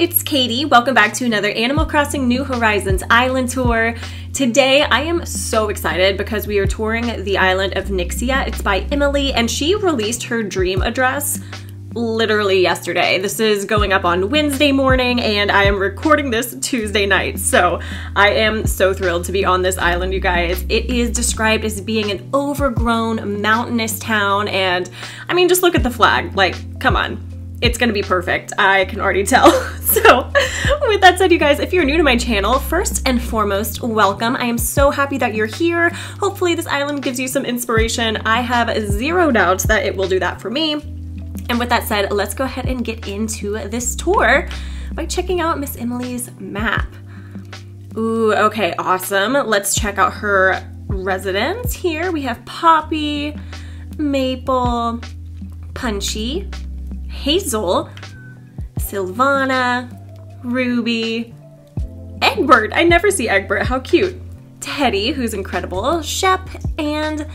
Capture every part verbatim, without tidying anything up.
it's Katie. Welcome back to another Animal Crossing New Horizons Island Tour. Today I am so excited because we are touring the island of Nyxia. It's by Emily, and she released her dream address literally yesterday. This is going up on Wednesday morning and I am recording this Tuesday night. So I am so thrilled to be on this island, you guys. It is described as being an overgrown mountainous town, and I mean, just look at the flag. Like, come on. It's gonna be perfect. I can already tell. So with that said, you guys, if you're new to my channel, first and foremost, welcome. I am so happy that you're here. Hopefully this island gives you some inspiration. I have zero doubts that it will do that for me. And with that said, let's go ahead and get into this tour by checking out Miss Emily's map. Ooh, okay, awesome. Let's check out her residence here. We have Poppy, Maple, Punchy, Hazel, Sylvana, Ruby, Egbert. I never see Egbert, how cute. Teddy, who's incredible, Shep, and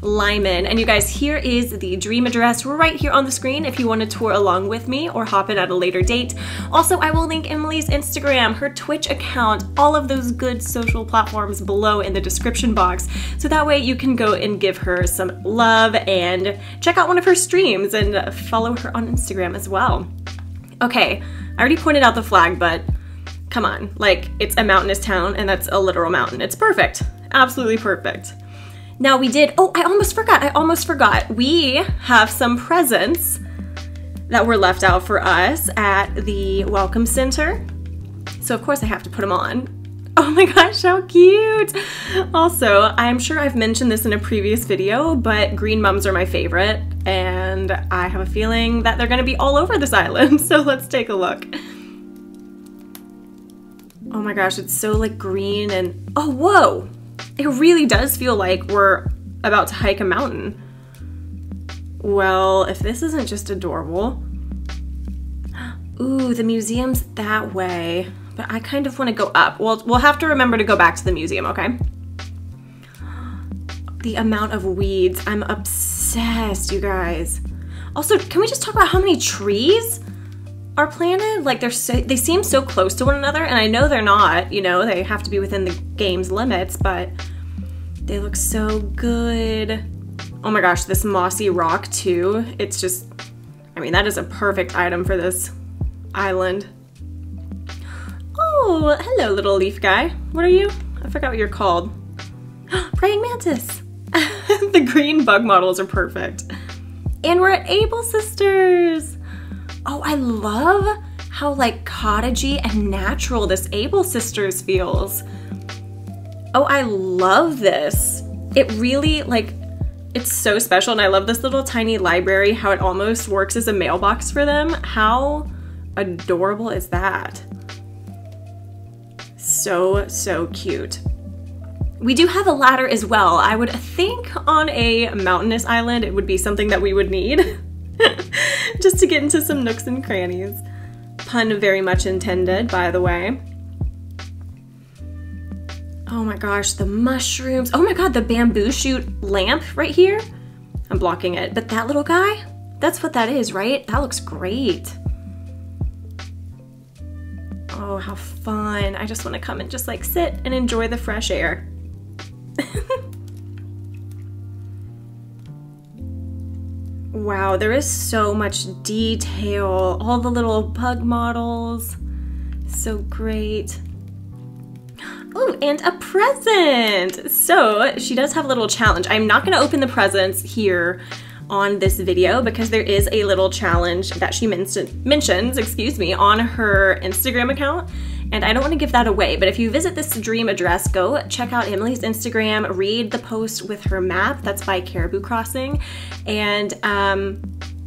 Lyman. And you guys, here is the dream address right here on the screen if you want to tour along with me or hop in at a later date. Also, I will link Emily's Instagram, her Twitch account, all of those good social platforms below in the description box, so that way you can go and give her some love and check out one of her streams and follow her on Instagram as well. Okay, I already pointed out the flag, but come on, like, it's a mountainous town and that's a literal mountain. It's perfect, absolutely perfect. Now we did, oh, I almost forgot, I almost forgot. We have some presents that were left out for us at the Welcome Center. So of course I have to put them on. Oh my gosh, how cute. Also, I'm sure I've mentioned this in a previous video, but green mums are my favorite, and I have a feeling that they're gonna be all over this island. So let's take a look. Oh my gosh, it's so like green and, oh, whoa. It really does feel like we're about to hike a mountain. Well, if this isn't just adorable. Ooh, the museum's that way, but I kind of want to go up. Well, we'll have to remember to go back to the museum, okay? The amount of weeds. I'm obsessed, you guys. Also, can we just talk about how many trees are planted? Like, they're so, they seem so close to one another, and I know they're not, you know, they have to be within the game's limits, but they look so good. Oh my gosh, this mossy rock too. It's just, I mean, that is a perfect item for this island. Oh, hello, little leaf guy. What are you? I forgot what you're called. Praying mantis. The green bug models are perfect. And we're at Able Sisters. Oh, I love how like cottagey and natural this Able Sisters feels. Oh, I love this. It really, like, it's so special, and I love this little tiny library, how it almost works as a mailbox for them. How adorable is that? So, so cute. We do have a ladder as well. I would think on a mountainous island, it would be something that we would need. Just to get into some nooks and crannies. Pun very much intended, by the way. Oh my gosh, the mushrooms. Oh my god, the bamboo shoot lamp right here. I'm blocking it, but that little guy, that's what that is, right? That looks great. Oh, how fun. I just want to come and just like sit and enjoy the fresh air. Wow, there is so much detail. All the little bug models. So great. Ooh, and a present. So she does have a little challenge. I'm not gonna open the presents here on this video because there is a little challenge that she men mentions, excuse me, on her Instagram account. And I don't want to give that away, but if you visit this dream address, go check out Emily's Instagram, read the post with her map, that's by Caribou Crossing, and um,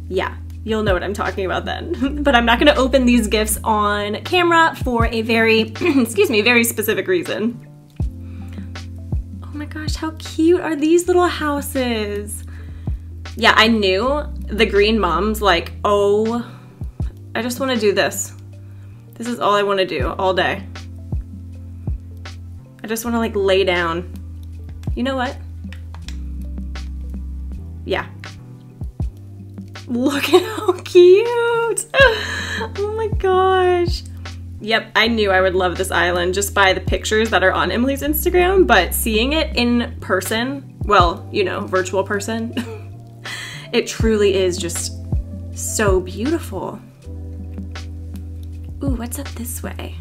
yeah, you'll know what I'm talking about then. But I'm not going to open these gifts on camera for a very, excuse me, very specific reason. Oh my gosh, how cute are these little houses? Yeah, I knew the green mom's like, oh, I just want to do this. This is all I want to do all day. I just want to like lay down. You know what? Yeah. Look at how cute. Oh my gosh. Yep, I knew I would love this island just by the pictures that are on Emily's Instagram, but seeing it in person, well, you know, virtual person, it truly is just so beautiful. Ooh, what's up this way?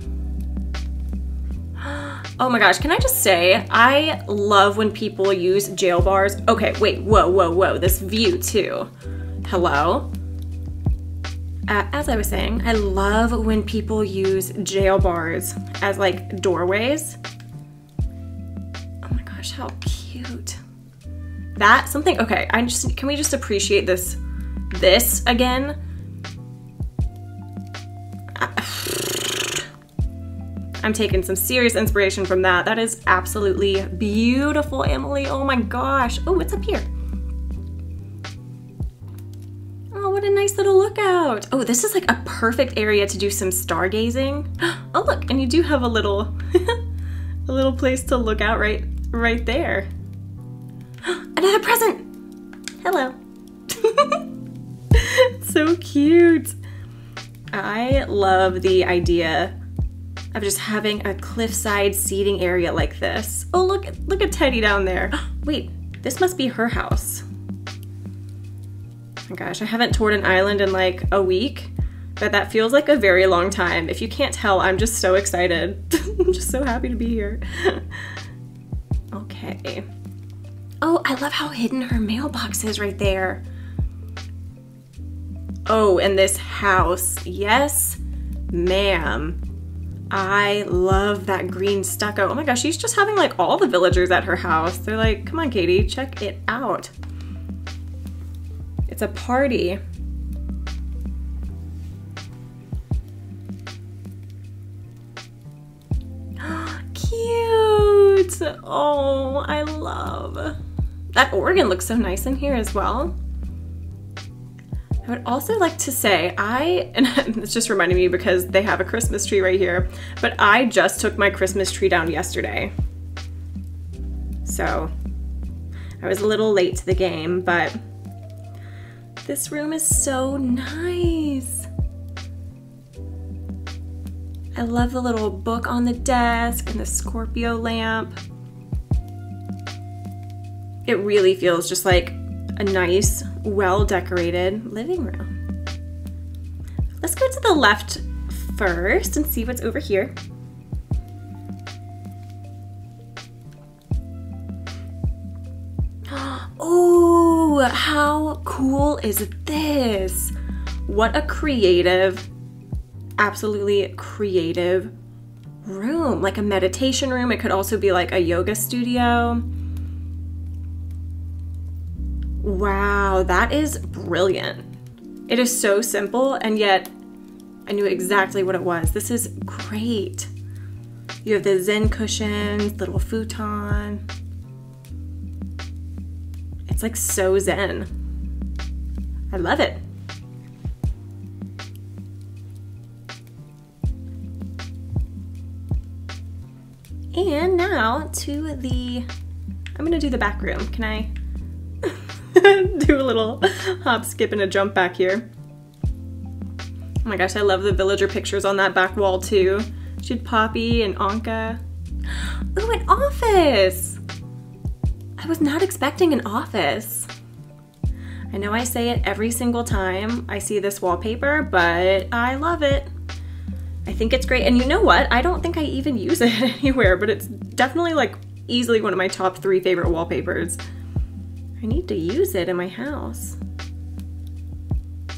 Oh my gosh, can I just say, I love when people use jail bars. Okay, wait, whoa, whoa, whoa, this view too. Hello? Uh, as I was saying, I love when people use jail bars as like doorways. Oh my gosh, how cute. That, something, okay, I just, can we just appreciate this, this again? I'm taking some serious inspiration from that. That is absolutely beautiful, Emily. Oh my gosh. Oh, what's up here? Oh, what a nice little lookout. Oh, this is like a perfect area to do some stargazing. Oh, look, and you do have a little a little place to look out right right there. Another present. Hello. So cute. I love the idea of just having a cliffside seating area like this. Oh, look, look at Teddy down there. Wait, this must be her house. Oh my gosh, I haven't toured an island in like a week, but that feels like a very long time. If you can't tell, I'm just so excited. I'm just so happy to be here. Okay. Oh, I love how hidden her mailbox is right there. Oh, and this house. Yes, ma'am. I love that green stucco. Oh my gosh, she's just having like all the villagers at her house. They're like, come on, Katie, check it out. It's a party. Cute. Oh, I love. That organ looks so nice in here as well. I would also like to say, I, and it's just reminding me because they have a Christmas tree right here, but I just took my Christmas tree down yesterday. So I was a little late to the game, but this room is so nice. I love the little book on the desk and the Scorpio lamp. It really feels just like a nice, well-decorated living room. Let's go to the left first and see what's over here. Oh, how cool is this? What a creative, absolutely creative room, like a meditation room. It could also be like a yoga studio. Wow, that is brilliant. It is so simple, and yet I knew exactly what it was. This is great. You have the Zen cushions, little futon. It's like so Zen. I love it. And now to the, I'm gonna do the back room. Can I? Do a little hop, skip, and a jump back here. Oh my gosh, I love the villager pictures on that back wall too. She had Poppy and Anka. Ooh, an office! I was not expecting an office. I know I say it every single time I see this wallpaper, but I love it. I think it's great, and you know what? I don't think I even use it anywhere, but it's definitely like easily one of my top three favorite wallpapers. I need to use it in my house.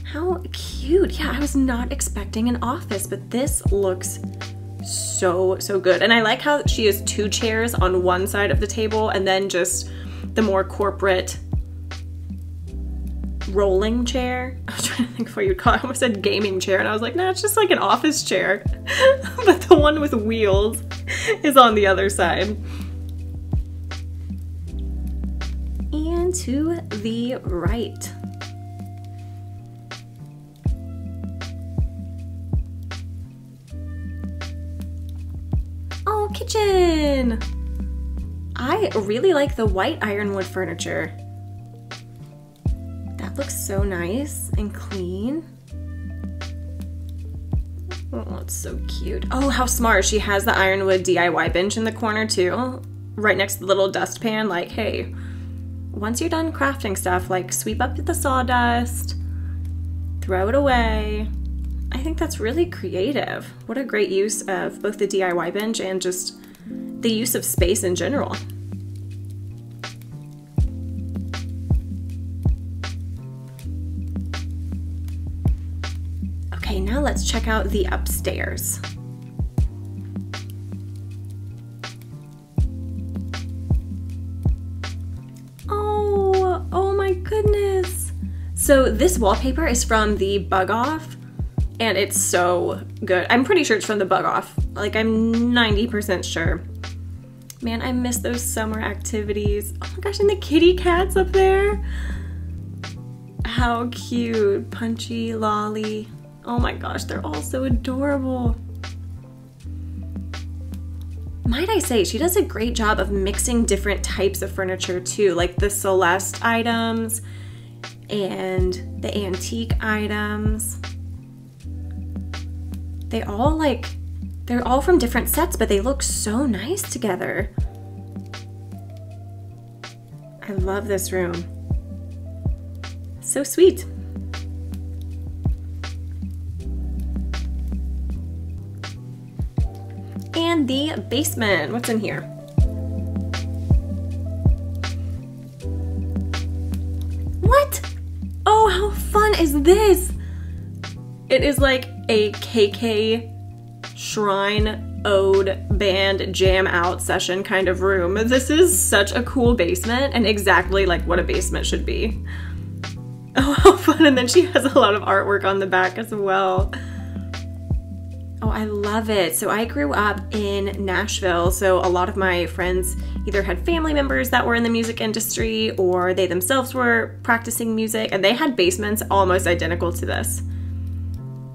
How cute. Yeah, I was not expecting an office, but this looks so, so good. And I like how she has two chairs on one side of the table and then just the more corporate rolling chair. I was trying to think of what you'd call it. I almost said gaming chair, and I was like, nah, it's just like an office chair. But the one with wheels is on the other side. And to the right. Oh, kitchen! I really like the white ironwood furniture. That looks so nice and clean. Oh, that's so cute. Oh, how smart. She has the Ironwood D I Y bench in the corner too, right next to the little dustpan. Like, hey, once you're done crafting stuff, like sweep up the sawdust, throw it away. I think that's really creative. What a great use of both the D I Y bench and just the use of space in general. Okay, now let's check out the upstairs. Oh, oh my goodness. So this wallpaper is from the Bug Off. And it's so good. I'm pretty sure it's from the Bug Off. Like, I'm ninety percent sure. Man, I miss those summer activities. Oh my gosh, and the kitty cat's up there. How cute. Punchy, Lolly. Oh my gosh, they're all so adorable. Might I say, she does a great job of mixing different types of furniture too, like the Celeste items and the antique items. They all like, they're all from different sets, but they look so nice together. I love this room. So sweet. And the basement, what's in here? What? Oh, how fun is this? It is like a K K shrine ode band jam out session kind of room. This is such a cool basement and exactly like what a basement should be. Oh, how fun. And then she has a lot of artwork on the back as well. Oh, I love it. So I grew up in Nashville, so a lot of my friends either had family members that were in the music industry or they themselves were practicing music, and they had basements almost identical to this,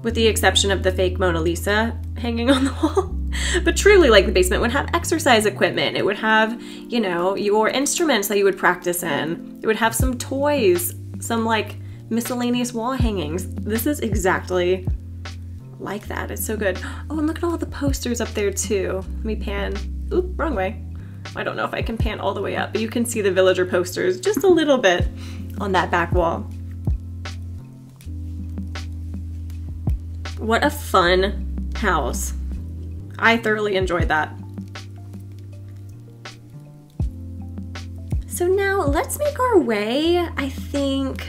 with the exception of the fake Mona Lisa hanging on the wall. But truly, like, the basement would have exercise equipment. It would have, you know, your instruments that you would practice in. It would have some toys, some like miscellaneous wall hangings. This is exactly like that. It's so good. Oh, and look at all the posters up there too. Let me pan. Oop, wrong way. I don't know if I can pan all the way up, but you can see the villager posters just a little bit on that back wall. What a fun house. I thoroughly enjoyed that. So now let's make our way, I think,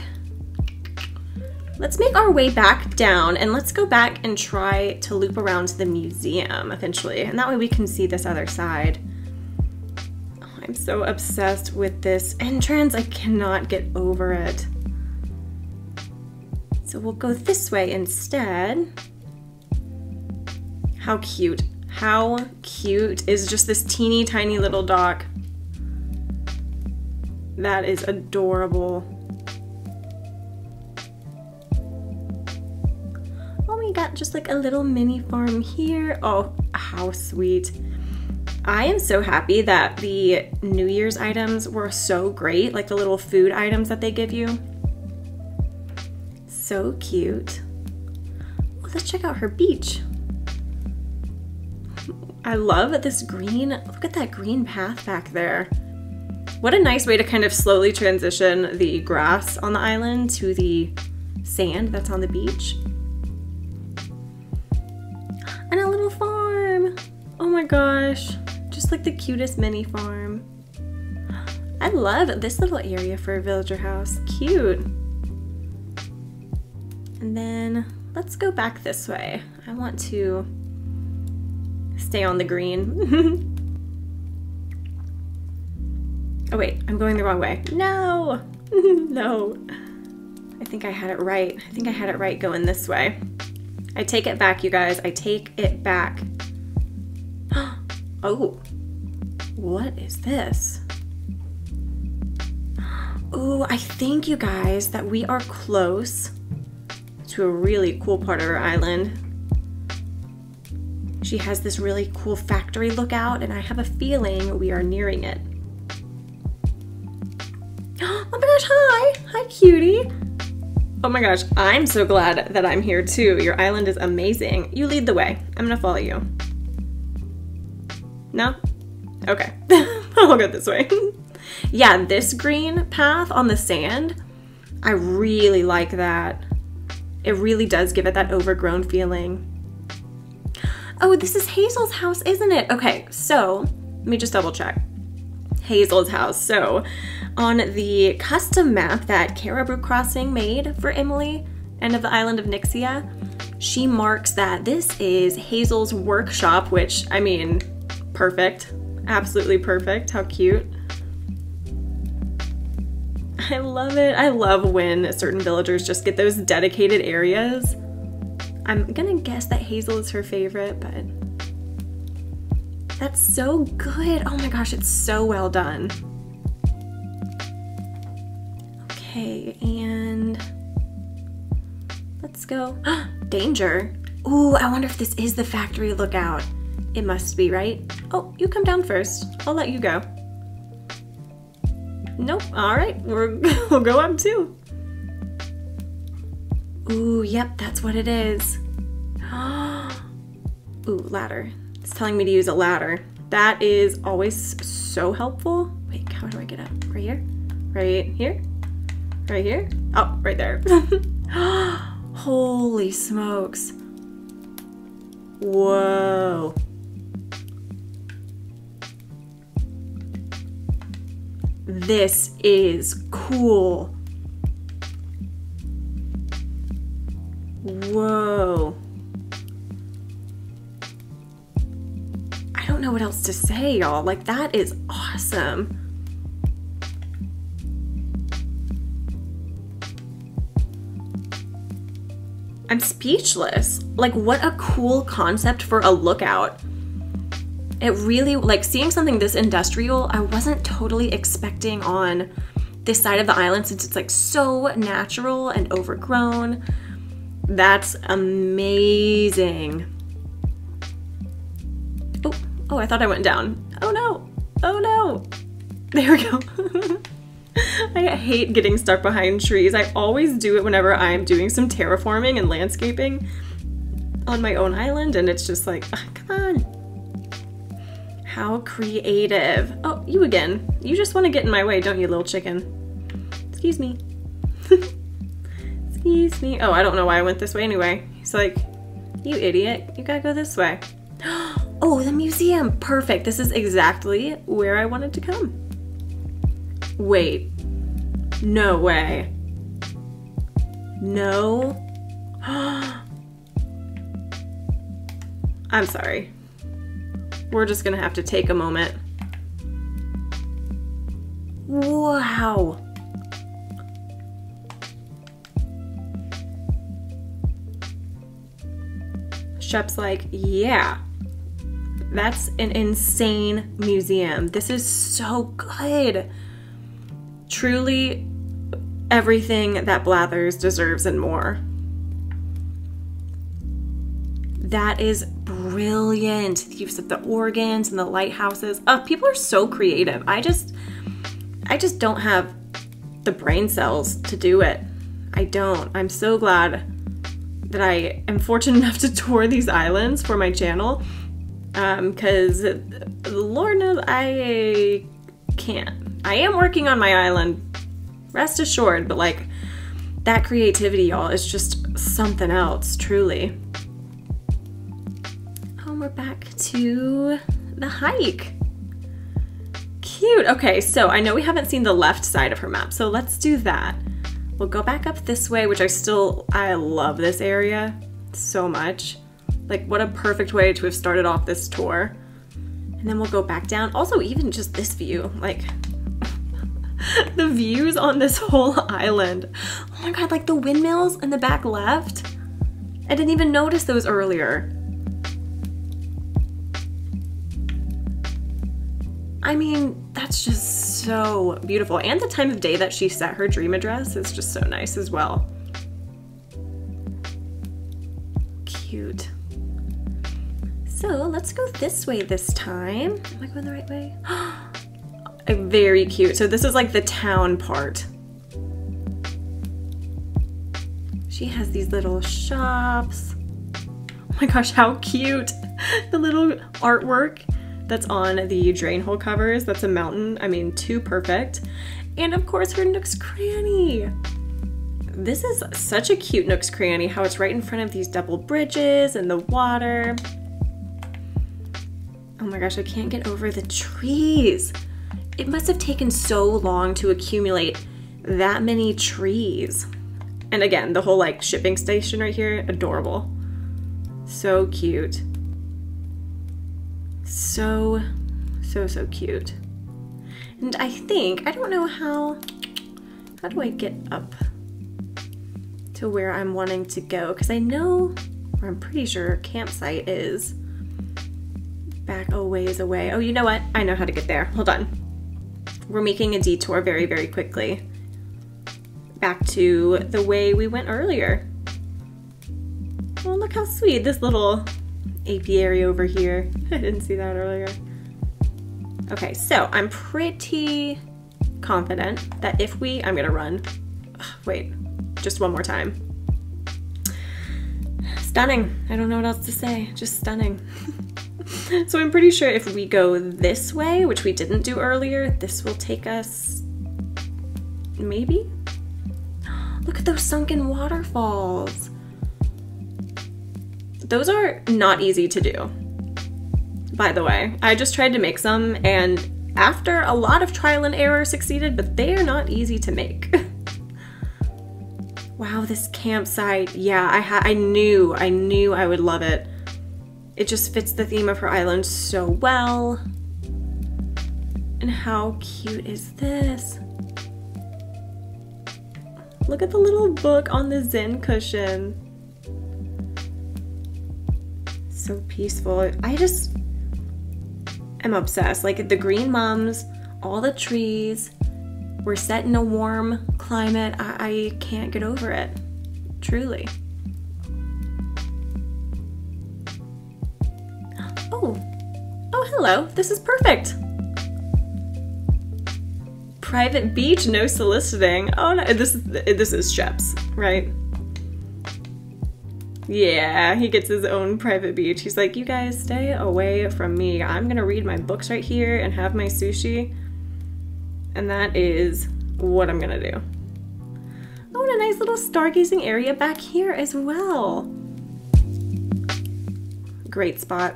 let's make our way back down and let's go back and try to loop around to the museum eventually. And that way we can see this other side. Oh, I'm so obsessed with this entrance. I cannot get over it. So we'll go this way instead. How cute. How cute is just this teeny tiny little dock? That is adorable. Oh, we got just like a little mini farm here. Oh, how sweet. I am so happy that the New Year's items were so great, like the little food items that they give you. So cute. Oh, let's check out her beach. I love this green, look at that green path back there. What a nice way to kind of slowly transition the grass on the island to the sand that's on the beach. And a little farm. Oh my gosh. Just like the cutest mini farm. I love this little area for a villager house. Cute. And then let's go back this way. I want to stay on the green. Oh wait, I'm going the wrong way. No, no. I think I had it right. I think I had it right going this way. I take it back, you guys. I take it back. Oh, what is this? Oh, I think, you guys, that we are close to a really cool part of her island. She has this really cool factory lookout, and I have a feeling we are nearing it. Oh my gosh, hi! Hi, cutie! Oh my gosh, I'm so glad that I'm here too. Your island is amazing. You lead the way. I'm gonna follow you. No? Okay. I'll go this way. Yeah, this green path on the sand, I really like that. It really does give it that overgrown feeling. Oh, this is Hazel's house, isn't it? Okay, so let me just double check. Hazel's house. So on the custom map that Caribou Crossing made for Emily and of the island of Nyxia, she marks that this is Hazel's workshop, which, I mean, perfect. Absolutely perfect. How cute. I love it. I love when certain villagers just get those dedicated areas. I'm gonna guess that Hazel is her favorite, but that's so good. Oh my gosh, it's so well done. Okay, and let's go. Danger. Ooh, I wonder if this is the factory lookout. It must be, right? Oh, you come down first. I'll let you go. Nope, all right, we're, we'll go up too. Ooh, yep, that's what it is. Ooh, ladder. It's telling me to use a ladder. That is always so helpful. Wait, how do I get up? Right here? Right here? Right here? Oh, right there. Holy smokes. Whoa. This is cool. Whoa. I don't know what else to say, y'all. Like, that is awesome. I'm speechless. Like, what a cool concept for a lookout. It really, like, seeing something this industrial, I wasn't totally expecting on this side of the island since it's like so natural and overgrown. That's amazing. Oh, oh, I thought I went down. Oh no, oh no. There we go. I hate getting stuck behind trees. I always do it whenever I'm doing some terraforming and landscaping on my own island, and it's just like, oh, come on. How creative. Oh, you again. You just want to get in my way, don't you, little chicken? Excuse me. Excuse me. Oh, I don't know why I went this way anyway. He's like, you idiot. You gotta go this way. Oh, the museum. Perfect. This is exactly where I wanted to come. Wait, no way. No. I'm sorry. We're just gonna have to take a moment. Wow. Shep's like, yeah, that's an insane museum. This is so good. Truly, everything that Blathers deserves and more. That is brilliant. The use of the organs and the lighthouses. Oh, people are so creative. I just, I just don't have the brain cells to do it. I don't. I'm so glad that I am fortunate enough to tour these islands for my channel, because um, Lord knows I can't. I am working on my island, rest assured, but like, that creativity, y'all, is just something else, truly. Oh, we're back to the hike. Cute. Okay, so I know we haven't seen the left side of her map, so let's do that. We'll go back up this way, which I still, I love this area so much. Like, what a perfect way to have started off this tour. And then we'll go back down. Also, even just this view, like, the views on this whole island. Oh my god, like the windmills in the back left. I didn't even notice those earlier. I mean, that's just so beautiful. And the time of day that she set her dream address is just so nice as well. Cute. So let's go this way this time. Am I going the right way? Very cute. So this is like the town part. She has these little shops. Oh my gosh, how cute. The little artwork that's on the drain hole covers. That's a mountain. I mean, too perfect. And of course her Nook's Cranny. This is such a cute Nook's Cranny, how it's right in front of these double bridges and the water. Oh my gosh, I can't get over the trees. It must have taken so long to accumulate that many trees. And again, the whole like shipping station right here, adorable. So cute. So, so, so cute. And I think, I don't know how, how do I get up to where I'm wanting to go? Because I know, or I'm pretty sure campsite is back a ways away. Oh, you know what? I know how to get there. Hold on. We're making a detour very, very quickly. Back to the way we went earlier. Oh, look how sweet this little apiary over here. I didn't see that earlier. Okay, so I'm pretty confident that if we, I'm gonna run. Ugh, wait, just one more time. Stunning. I don't know what else to say, just stunning. So I'm pretty sure if we go this way, which we didn't do earlier, this will take us, maybe? Look at those sunken waterfalls. Those are not easy to do, by the way. I just tried to make some, and after a lot of trial and error succeeded, but they are not easy to make. Wow, this campsite. Yeah, I, ha I knew, I knew I would love it. It just fits the theme of her island so well. And how cute is this? Look at the little book on the Zen cushion. So peaceful. I just am obsessed. Like the green mums, all the trees, we're set in a warm climate. I, I can't get over it, truly. Oh, oh hello, this is perfect. Private beach, no soliciting. Oh no, this is, this is Shep's, right? Yeah, he gets his own private beach. He's like, you guys stay away from me. I'm gonna read my books right here and have my sushi. And that is what I'm gonna do. Oh, and a nice little stargazing area back here as well. Great spot.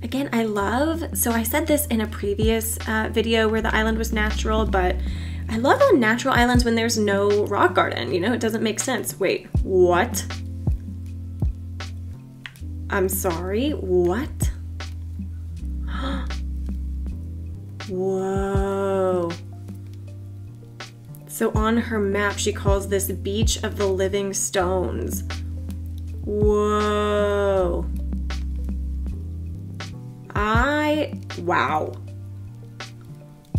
Again, I love, so I said this in a previous uh, video where the island was natural, but I love on natural islands when there's no rock garden, you know, it doesn't make sense. Wait, what? I'm sorry, what? Whoa. So on her map, she calls this Beach of the Living Stones. Whoa. I, wow.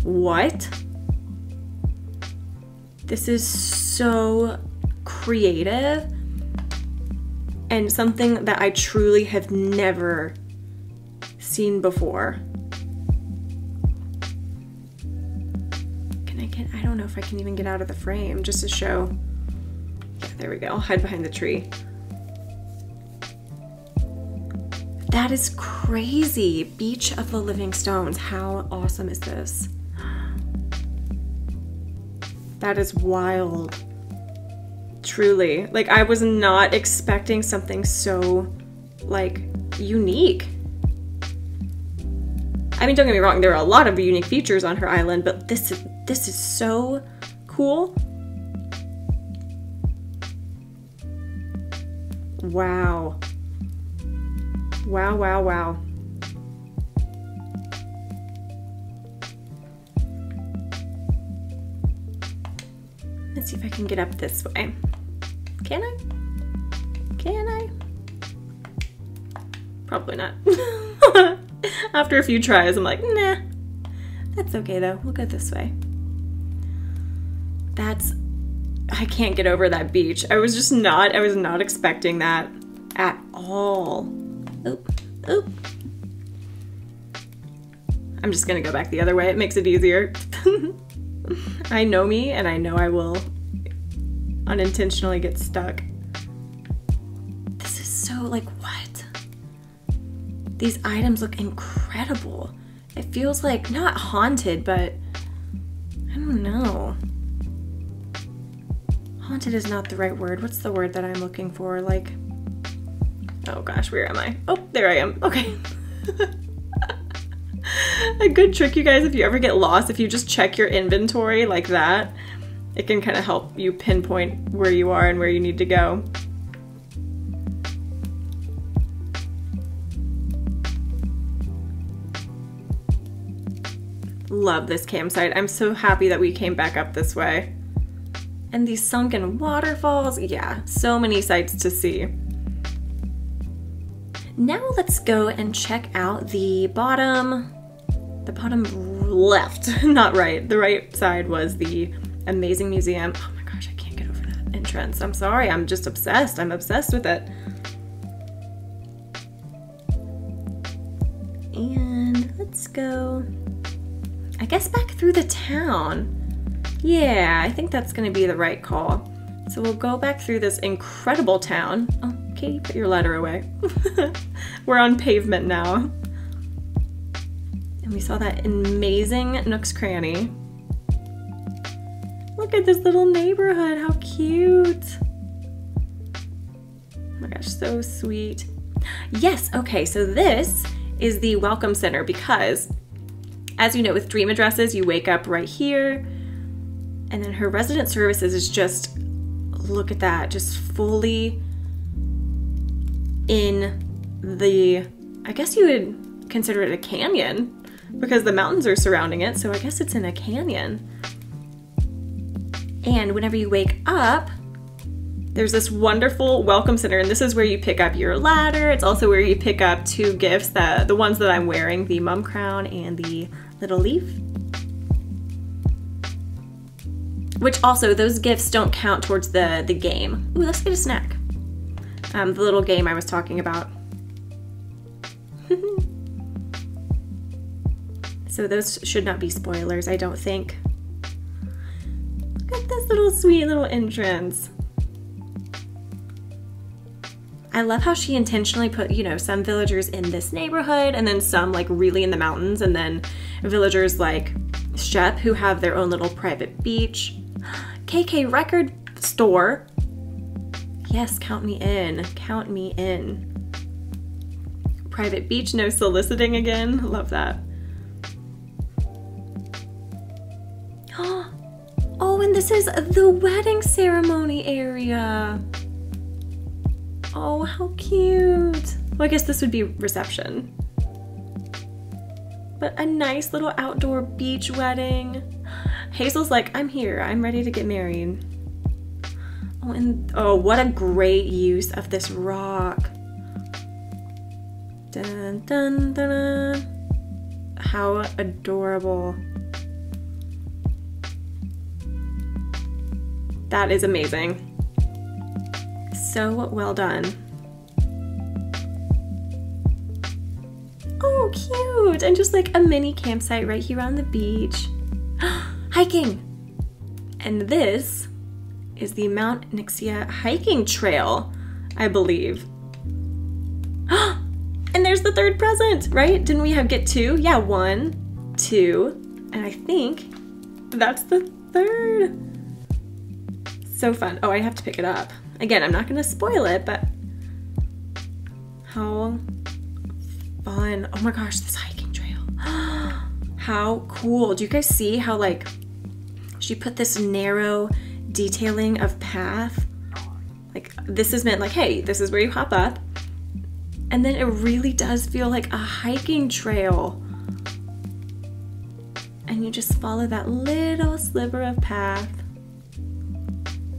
What? This is so creative and something that I truly have never seen before. Can I get, I don't know if I can even get out of the frame just to show. Yeah, there we go, I'll hide behind the tree. That is crazy. Beach of the Living Stones, how awesome is this? That is wild, truly. Like I was not expecting something so like unique. I mean, don't get me wrong, there are a lot of unique features on her island, but this is, this is so cool. Wow. Wow, wow, wow. Let's see if I can get up this way. Can I? Can I? Probably not. After a few tries, I'm like, nah. That's okay though, we'll go this way. That's, I can't get over that beach. I was just not, I was not expecting that at all. Oop, oop. I'm just gonna go back the other way, it makes it easier. I know me and I know I will unintentionally get stuck. This is so, like, what? These items look incredible. It feels like, not haunted, but I don't know. Haunted is not the right word. What's the word that I'm looking for? Like, oh gosh, where am I? Oh, there I am. Okay. A good trick, you guys, if you ever get lost, if you just check your inventory like that, it can kind of help you pinpoint where you are and where you need to go. Love this campsite. I'm so happy that we came back up this way. And these sunken waterfalls, yeah, so many sights to see. Now let's go and check out the bottom, the bottom left, not right. The right side was the amazing museum. Oh my gosh, I can't get over that entrance. I'm sorry, I'm just obsessed. I'm obsessed with it. And let's go, I guess, back through the town. Yeah, I think that's gonna be the right call. So we'll go back through this incredible town. Oh, Katie, put your letter away. We're on pavement now. And we saw that amazing Nook's Cranny. Look at this little neighborhood, how cute. Oh my gosh, so sweet. Yes, okay, so this is the Welcome Center because, as you know, with dream addresses, you wake up right here. And then her resident services is just, look at that, just fully in the, I guess you would consider it a canyon because the mountains are surrounding it, so I guess it's in a canyon. And whenever you wake up, there's this wonderful welcome center, and this is where you pick up your ladder. It's also where you pick up two gifts, that, the ones that I'm wearing, the mum crown and the little leaf. Which also, those gifts don't count towards the, the game. Ooh, let's get a snack. Um, the little game I was talking about. So those should not be spoilers, I don't think. Look at this little sweet little entrance. I love how she intentionally put, you know, some villagers in this neighborhood and then some like really in the mountains, and then villagers like Shep who have their own little private beach. K K record store. Yes, count me in, count me in. Private beach, no soliciting again, love that. Oh, and this is the wedding ceremony area. Oh, how cute. Well, I guess this would be reception. But a nice little outdoor beach wedding. Hazel's like, I'm here, I'm ready to get married. Oh, and oh, what a great use of this rock. Dun, dun, dun, dun. How adorable. That is amazing. So well done. Oh, cute. And just like a mini campsite right here on the beach. Hiking. And this is the Mount Nyxia hiking trail, I believe. And there's the third present, right? Didn't we have get two? Yeah, one, two, and I think that's the third. So fun. Oh, I have to pick it up. Again, I'm not gonna spoil it, but how fun. Oh my gosh, this hiking trail. How cool. Do you guys see how like she put this narrow detailing of path? Like this is meant like, hey, this is where you hop up. And then it really does feel like a hiking trail. And you just follow that little sliver of path.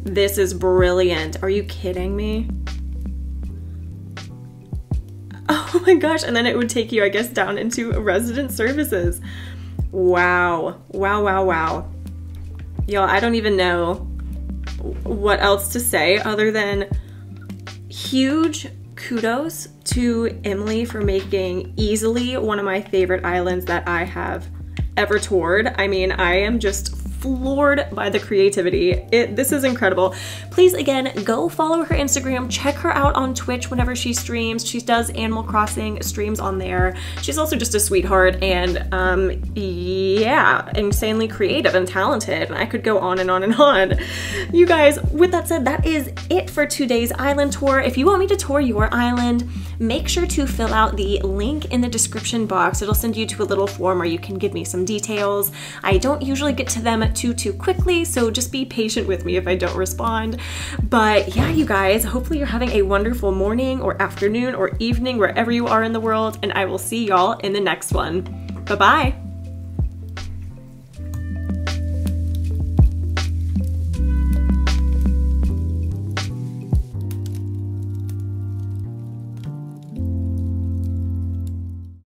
This is brilliant. Are you kidding me? Oh my gosh, and then it would take you, I guess, down into resident services. Wow, wow, wow, wow. Y'all, I don't even know what else to say other than huge kudos to Emily for making easily one of my favorite islands that I have ever toured. I mean, I am just floored by the creativity. It, this is incredible. Please, again, go follow her Instagram. Check her out on Twitch whenever she streams. She does Animal Crossing streams on there. She's also just a sweetheart and um, yeah, insanely creative and talented. And I could go on and on and on. You guys, with that said, that is it for today's island tour. If you want me to tour your island, make sure to fill out the link in the description box. It'll send you to a little form where you can give me some details. I don't usually get to them too, too quickly, so just be patient with me if I don't respond. But yeah, you guys, hopefully you're having a wonderful morning or afternoon or evening, wherever you are in the world, and I will see y'all in the next one. Bye-bye.